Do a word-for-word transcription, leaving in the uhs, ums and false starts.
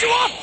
you off!